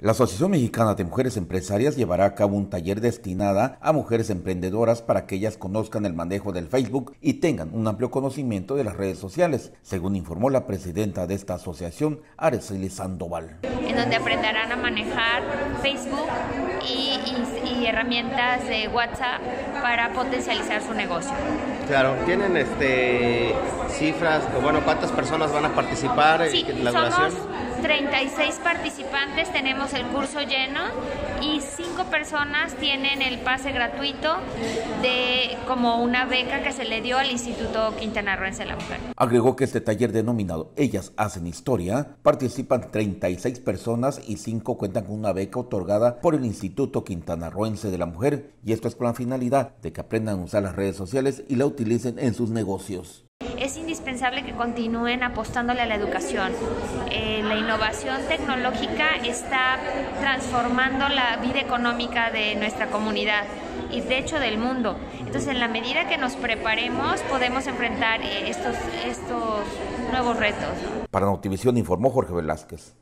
La Asociación Mexicana de Mujeres Empresarias llevará a cabo un taller destinado a mujeres emprendedoras para que ellas conozcan el manejo del Facebook y tengan un amplio conocimiento de las redes sociales, según informó la presidenta de esta asociación, Araceli Sandoval. En donde aprenderán a manejar Facebook y herramientas de WhatsApp para potencializar su negocio. Claro, ¿tienen cifras? Bueno, ¿cuántas personas van a participar? Sí, en la duración? 36 participantes, tenemos el curso lleno y 5 personas tienen el pase gratuito como una beca que se le dio al Instituto Quintanarroense de la Mujer. Agregó que este taller denominado Ellas Hacen Historia participan 36 personas y 5 cuentan con una beca otorgada por el Instituto Quintanarroense de la Mujer, y esto es con la finalidad de que aprendan a usar las redes sociales y la utilicen en sus negocios. Es indispensable que continúen apostándole a la educación. La innovación tecnológica está transformando la vida económica de nuestra comunidad y de hecho del mundo. Entonces, en la medida que nos preparemos, podemos enfrentar estos nuevos retos. Para Notivisión informó Jorge Velázquez.